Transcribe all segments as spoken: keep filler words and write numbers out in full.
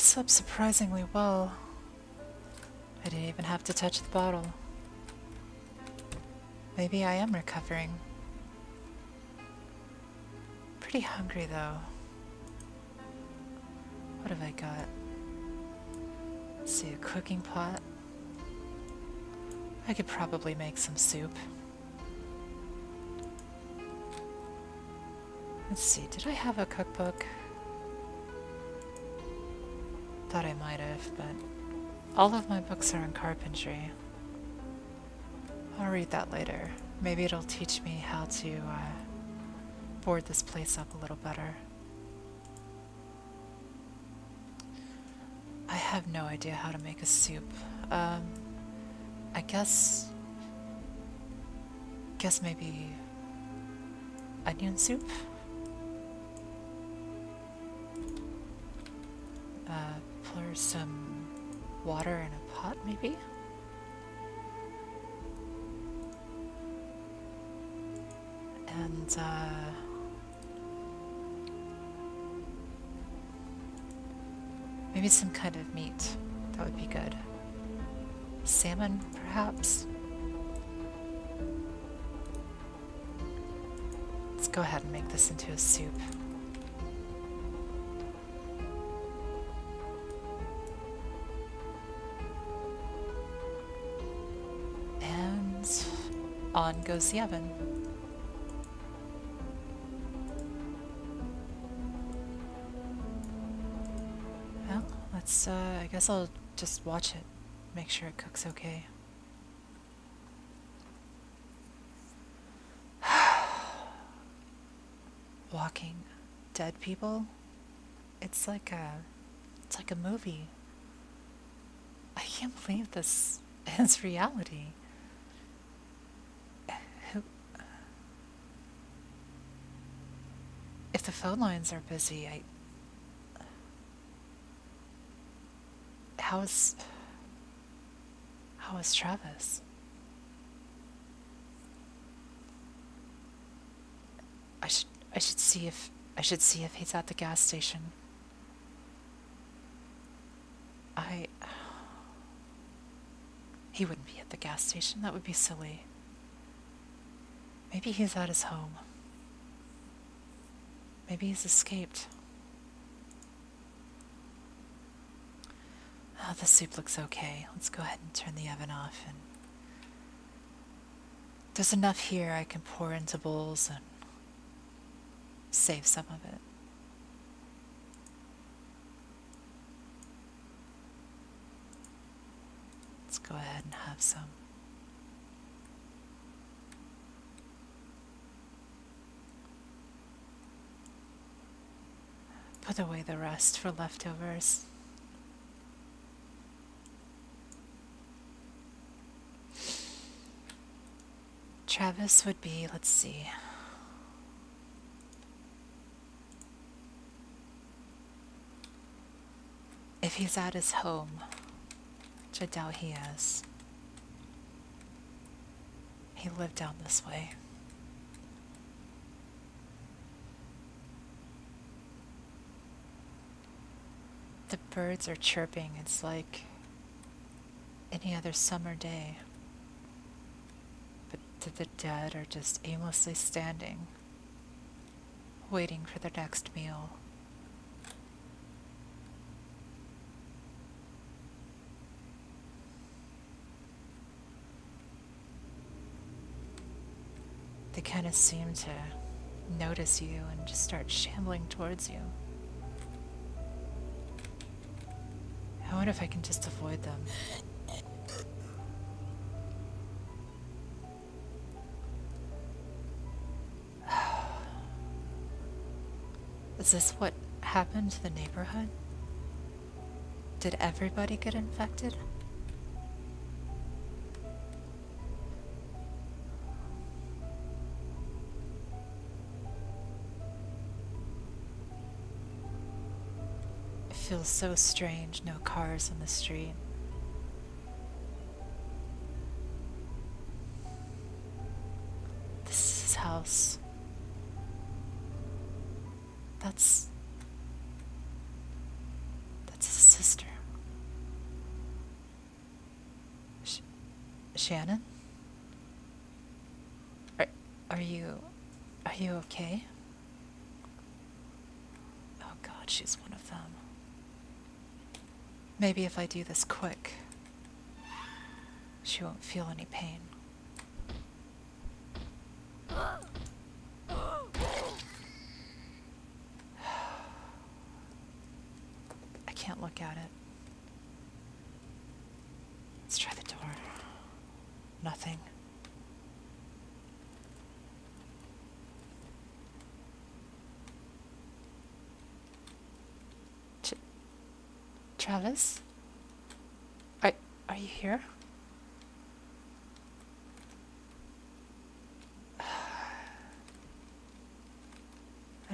slept surprisingly well. I didn't even have to touch the bottle. Maybe I am recovering. Pretty hungry though. What have I got? Let's see, a cooking pot. I could probably make some soup. Let's see, did I have a cookbook? Thought I might have, but all of my books are in carpentry. I'll read that later. Maybe it'll teach me how to uh, board this place up a little better. I have no idea how to make a soup. Um, I guess... guess maybe... onion soup? Uh, pour some water in a pot, maybe? And, uh... maybe some kind of meat. That would be good. Salmon, perhaps? Let's go ahead and make this into a soup. And on goes the oven. Well, let's, uh, I guess I'll just watch it. Make sure it cooks okay. Walking dead people. It's like a, it's like a movie. I can't believe this is reality. Who? If the phone lines are busy, I. How is? How is Travis? I should I should see if I should see if he's at the gas station. I He wouldn't be at the gas station, that would be silly. Maybe he's at his home. Maybe he's escaped. Oh, the soup looks okay. Let's go ahead and turn the oven off. And there's enough here I can pour into bowls and save some of it. Let's go ahead and have some. Put away the rest for leftovers. Travis would be, let's see, if he's at his home, which I doubt he is. He lived down this way. The birds are chirping, it's like any other summer day. That the dead are just aimlessly standing, waiting for their next meal. They kind of seem to notice you and just start shambling towards you. I wonder if I can just avoid them. Is this what happened to the neighborhood? Did everybody get infected? It feels so strange, no cars on the street. This is his house. That's... That's Shannon? Are, are you... Are you okay? Oh god, she's one of them. Maybe if I do this quick, she won't feel any pain. I can't look at it. Let's try the door. Nothing. Ch- Travis? Are, are you here? I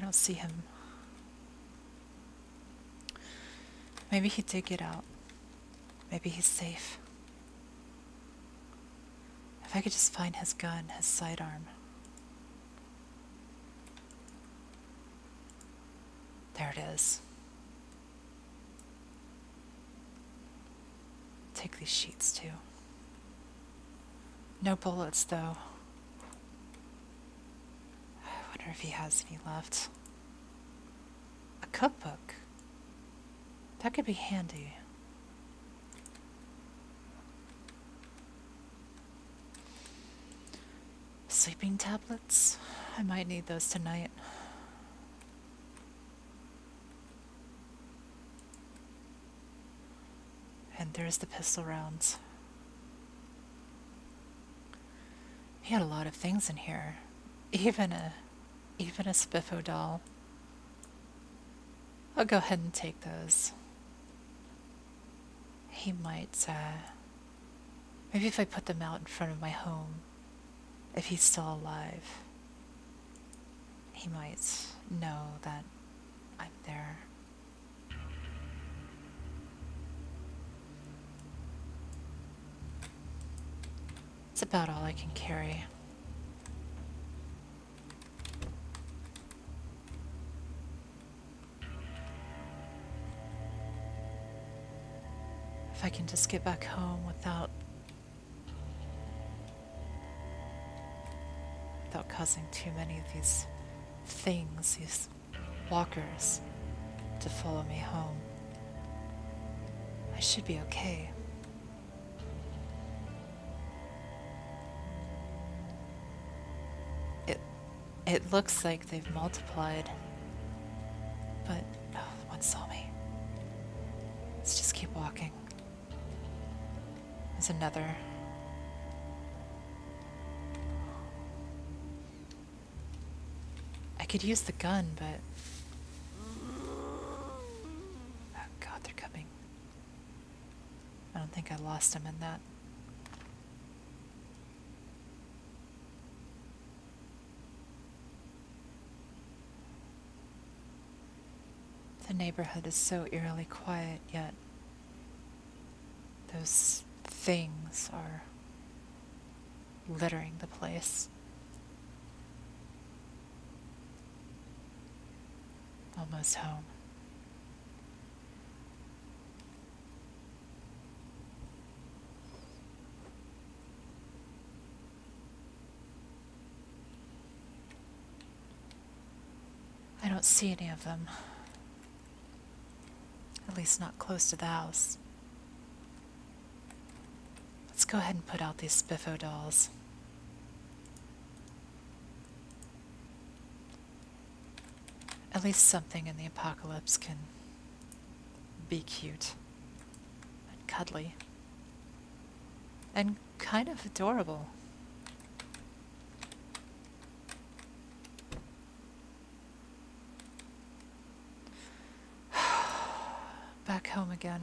don't see him. Maybe he did get out. Maybe he's safe. If I could just find his gun, his sidearm. There it is. Take these sheets too. No bullets though. I wonder if he has any left. A cookbook? That could be handy. Sleeping tablets? I might need those tonight. And there's the pistol rounds. He had a lot of things in here. Even a, even a Spiffo doll. I'll go ahead and take those. He might, uh, maybe if I put them out in front of my home, if he's still alive, he might know that I'm there. It's about all I can carry. If I can just get back home without without causing too many of these things, these walkers, to follow me home. I should be okay. It, it looks like they've multiplied, but oh, one saw me. Let's just keep walking. There's another. I could use the gun, but... Oh god, they're coming. I don't think I lost him in that. The neighborhood is so eerily quiet, yet those things are littering the place. Almost home. I don't see any of them. At least not close to the house. Let's go ahead and put out these Spiffo dolls. At least something in the apocalypse can be cute and cuddly and kind of adorable. Back home again.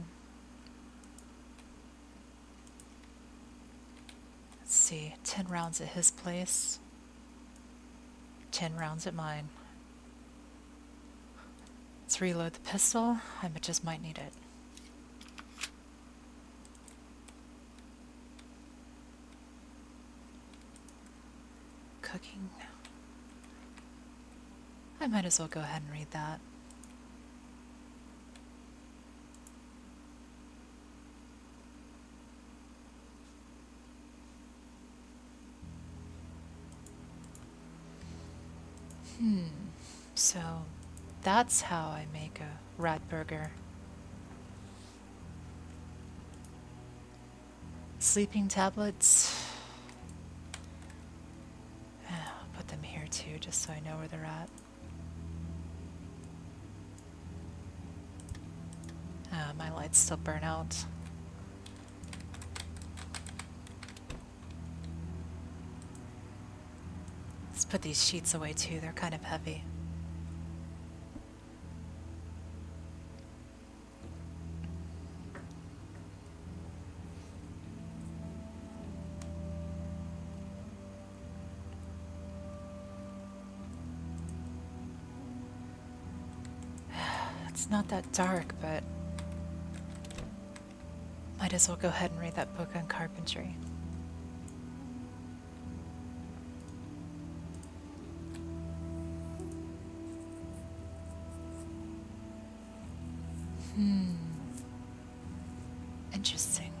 Let's see, ten rounds at his place, ten rounds at mine. Let's reload the pistol. I just might need it. Cooking. I might as well go ahead and read that. Hmm, so that's how I make a rat burger. Sleeping tablets. I'll put them here too, just so I know where they're at. Uh, my lights still burn out. Let's put these sheets away too, they're kind of heavy. It's not that dark, but might as well go ahead and read that book on carpentry. Hmm. Interesting.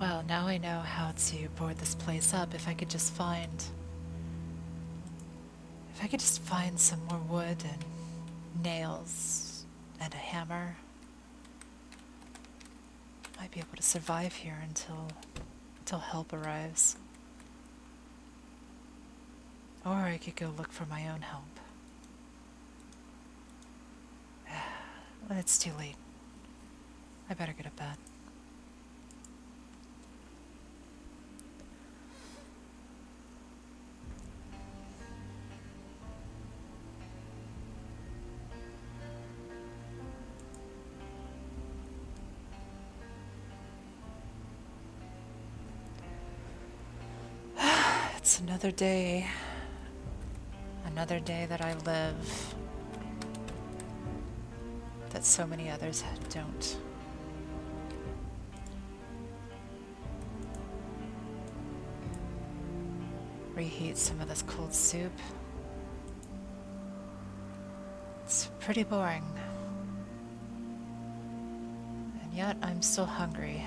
Well, now I know how to board this place up. If I could just find... If I could just find some more wood and nails and a hammer. Might be able to survive here until until help arrives. Or I could go look for my own help. It's too late. I better get to bed. It's another day. Another day that I live. That so many others don't. Reheat some of this cold soup. It's pretty boring. And yet I'm still hungry.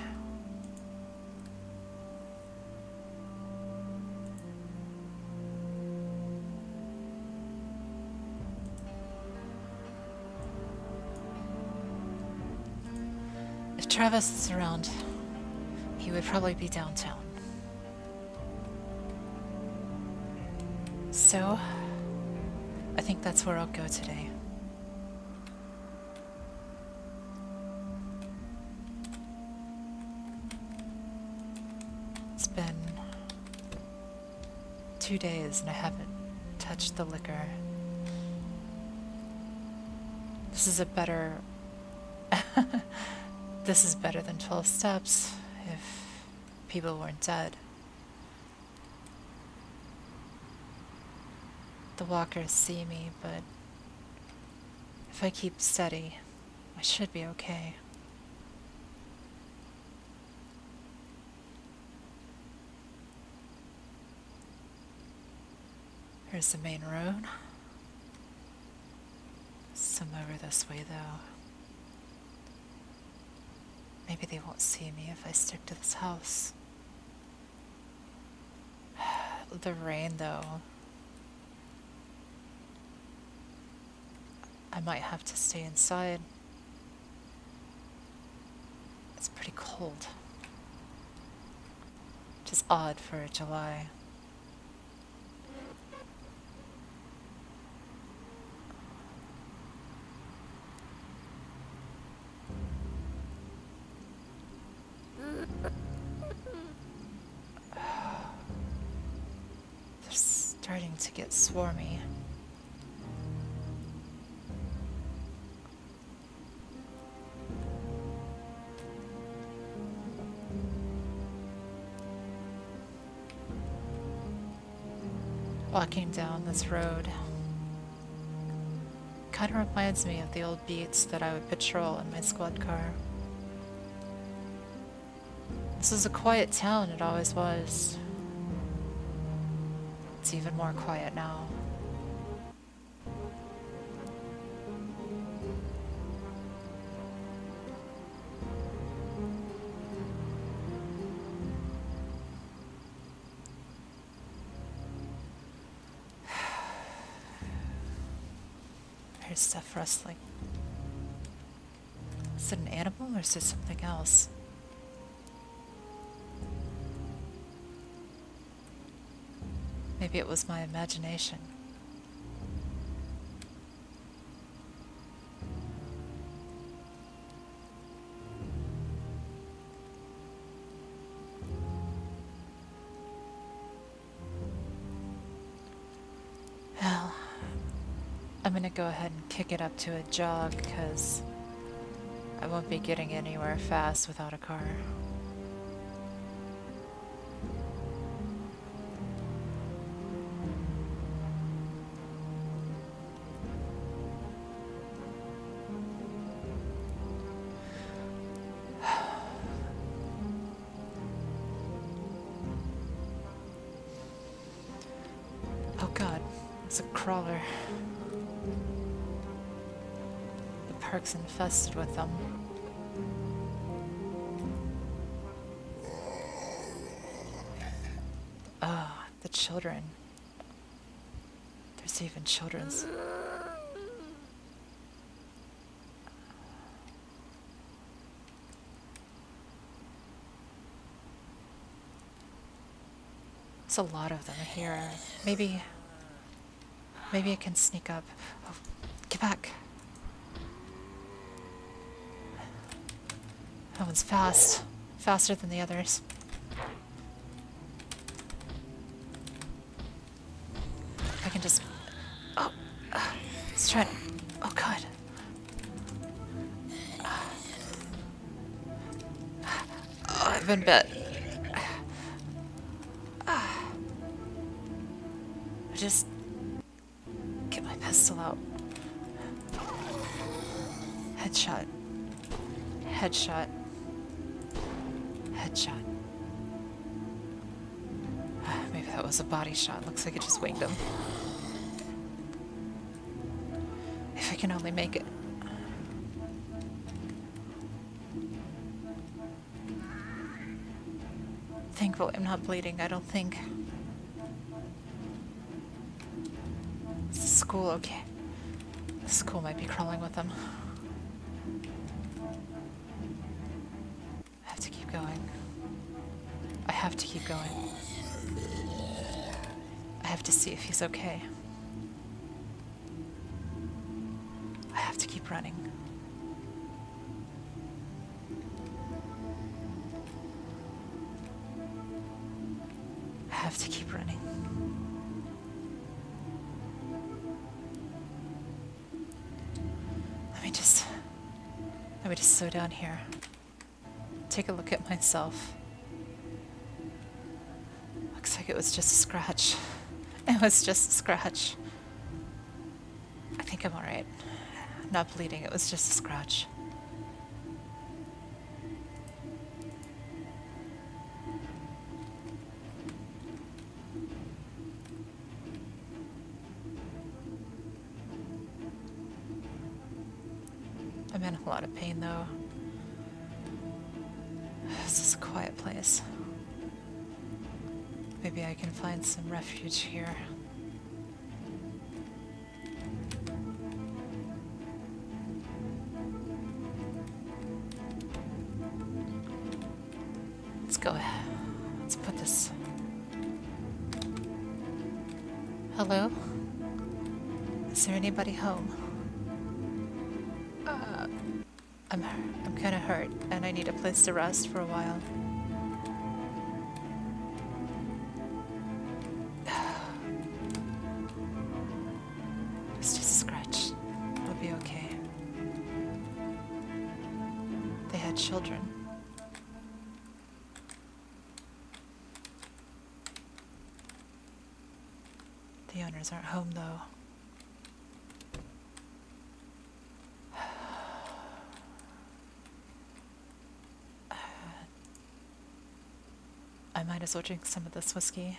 Travis is around. He would probably be downtown. So, I think that's where I'll go today. It's been two days and I haven't touched the liquor. This is a better... This is better than twelve steps, if people weren't dead. The walkers see me, but if I keep steady, I should be okay. Here's the main road. Some over this way, though. Maybe they won't see me if I stick to this house. The rain, though. I might have to stay inside. It's pretty cold. Which is odd for July. To get swarmy. Walking down this road kind of reminds me of the old beats that I would patrol in my squad car. This is a quiet town, it always was. It's even more quiet now. is stuff rustling? Is it an animal or is it something else? Maybe it was my imagination. Well, I'm gonna go ahead and kick it up to a jog because I won't be getting anywhere fast without a car. Crawler. The park's infested with them. Ah, oh, the children. There's even children's. There's a lot of them here. Maybe. Maybe I can sneak up. Oh, get back. That one's fast. Faster than the others. I can just... Oh! Uh, let's try it. Oh, God. Uh, oh, I've been bit. Uh, I just... Pistol out. Headshot. Headshot. Headshot. Maybe that was a body shot. Looks like it just winged him. If I can only make it. Thankfully, I'm not bleeding, I don't think. School, okay. The school might be crawling with them. I have to keep going. I have to keep going. I have to see if he's okay. I have to keep running. I have to keep running. Let me just slow down here. Take a look at myself. Looks like it was just a scratch. It was just a scratch. I think I'm alright. Not bleeding, it was just a scratch. I'm in a lot of pain, though. This is a quiet place. Maybe I can find some refuge here. Let's go ahead. Let's put this... Hello? Is there anybody home? I'm, I'm kind of hurt, and I need a place to rest for a while. It's just a scratch. It'll be okay. They had children. The owners aren't home, though. I might as well drink some of this whiskey.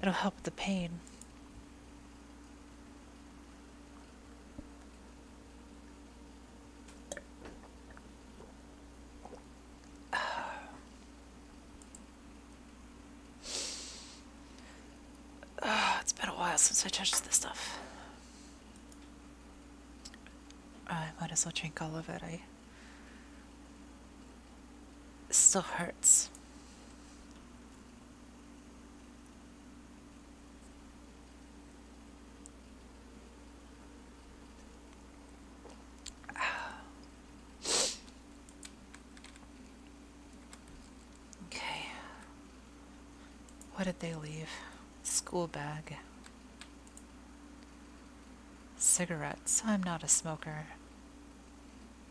It'll help with the pain. Oh, it's been a while since I touched this stuff. I might as well drink all of it. I it still hurts. What did they leave? School bag. Cigarettes. I'm not a smoker.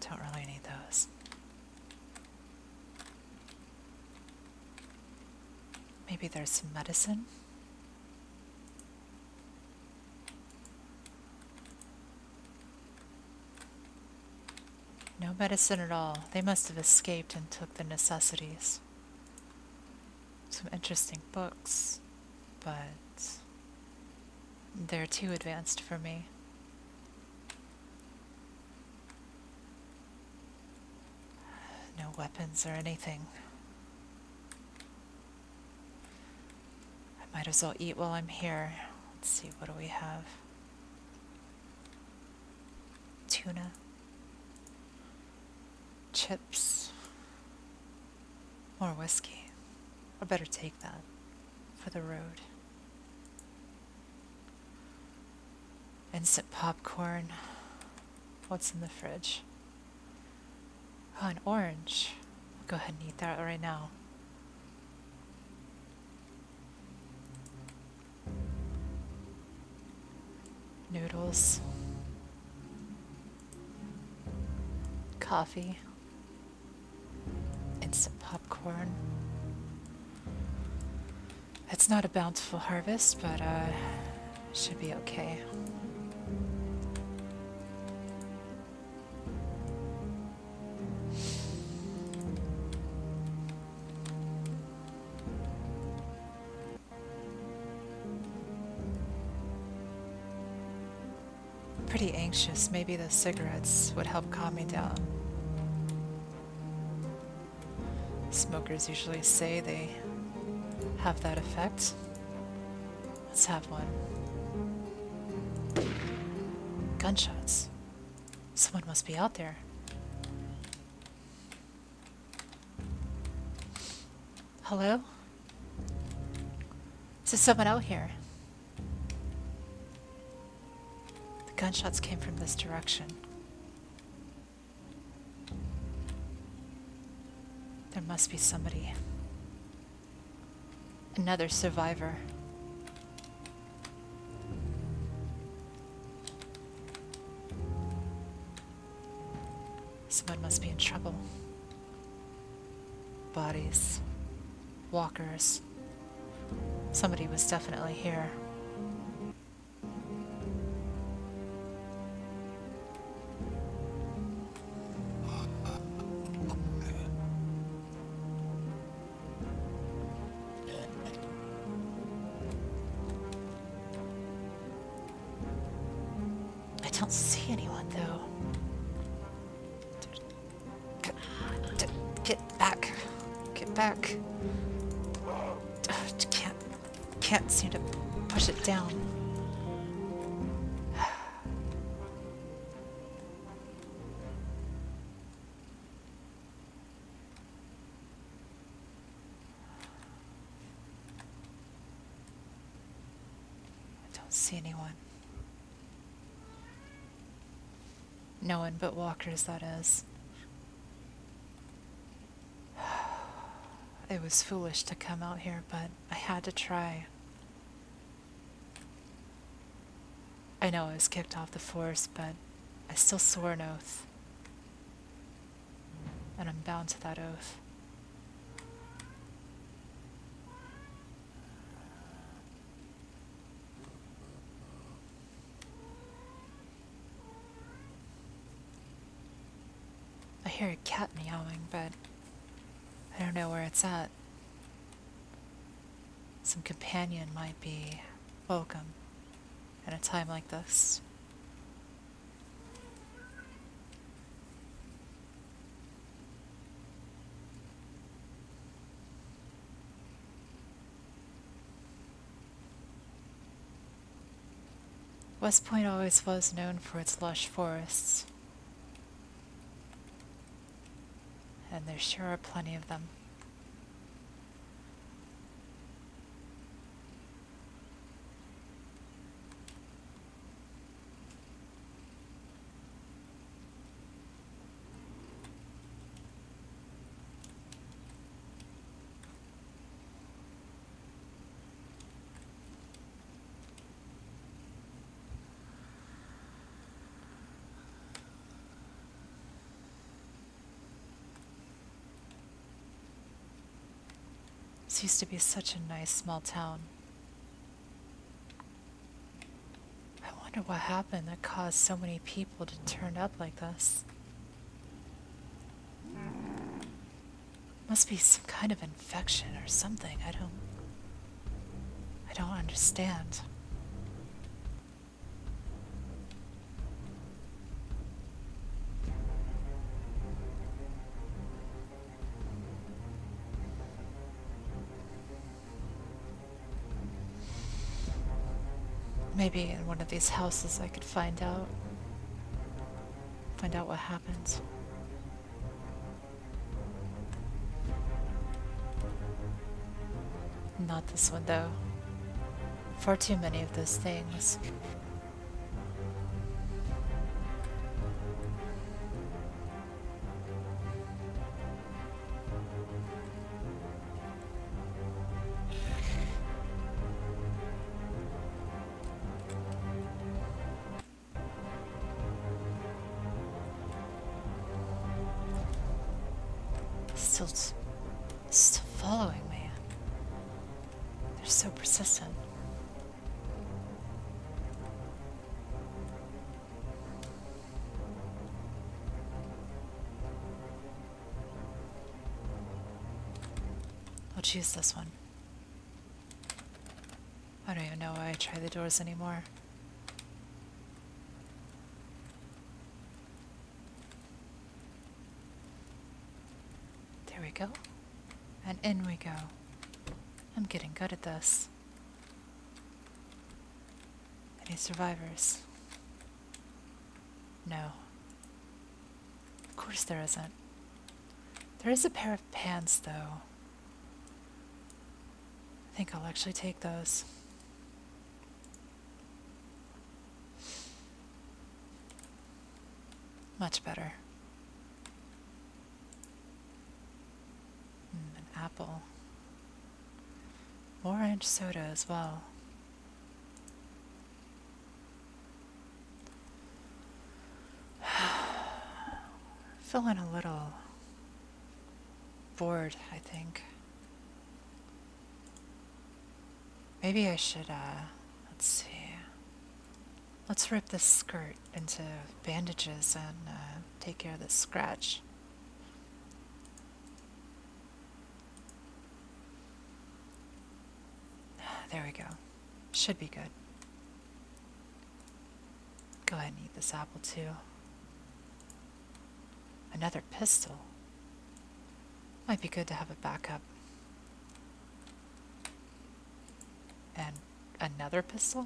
Don't really need those. Maybe there's some medicine? No medicine at all. They must have escaped and took the necessities. Some interesting books, but they're too advanced for me. No weapons or anything. I might as well eat while I'm here. Let's see, what do we have? Tuna. Chips. More whiskey. I better take that for the road. Instant popcorn. What's in the fridge? Oh, an orange. I'll go ahead and eat that right now. Noodles. Coffee. Instant popcorn. It's not a bountiful harvest, but uh, should be okay. Pretty anxious. Maybe the cigarettes would help calm me down. Smokers usually say they have that effect. Let's have one. Gunshots. Someone must be out there. Hello? Is there someone out here? The gunshots came from this direction. There must be somebody. Another survivor. Someone must be in trouble. Bodies. Walkers. Somebody was definitely here. I don't see anyone, though. Get, get back. Get back. Can't, can't seem to push it down. I don't see anyone. No one but walkers, that is. It was foolish to come out here, but I had to try. I know I was kicked off the force, but I still swore an oath. And I'm bound to that oath. I hear a cat meowing, but I don't know where it's at. Some companion might be welcome at a time like this. West Point always was known for its lush forests. and there sure are plenty of them. This used to be such a nice small town. I wonder what happened that caused so many people to turn up like this. Must be some kind of infection or something. I don't... I don't understand. Maybe in one of these houses I could find out, find out what happened. Not this one though. Far too many of those things. Still, still following me. They're so persistent. I'll choose this one. I don't even know why I try the doors anymore. Go, and in we go. I'm getting good at this. Any survivors? No. Of course there isn't. There is a pair of pants though. I think I'll actually take those. Much better. Apple. Orange soda as well. Feeling a little bored, I think. Maybe I should, uh, let's see. Let's rip this skirt into bandages and uh, take care of this scratch. There we go. Should be good. Go ahead and eat this apple too. Another pistol. Might be good to have a backup. And another pistol?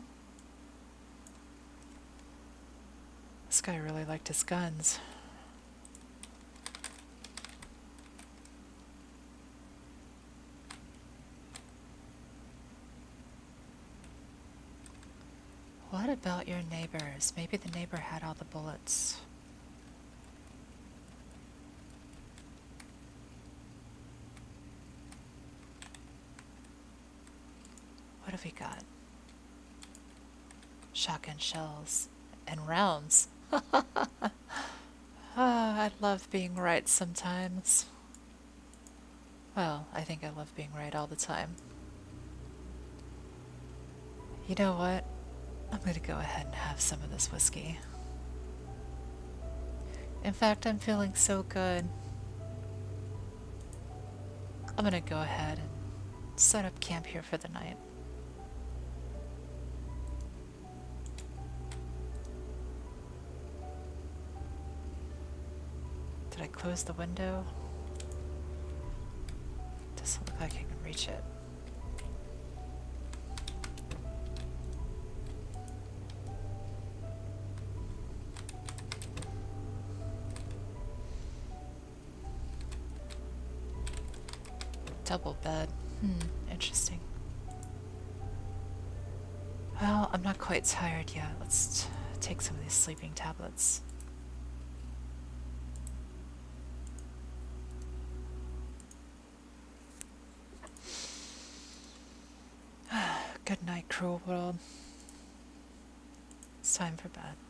This guy really liked his guns. What about your neighbors? Maybe the neighbor had all the bullets. What have we got? Shotgun shells and rounds. oh, I love being right sometimes. Well, I think I love being right all the time. You know what? I'm going to go ahead and have some of this whiskey. In fact, I'm feeling so good. I'm going to go ahead and set up camp here for the night. Did I close the window? Doesn't look like I can reach it. double bed. Hmm, interesting. Well, I'm not quite tired yet. Let's t take some of these sleeping tablets. Good night, cruel world. It's time for bed.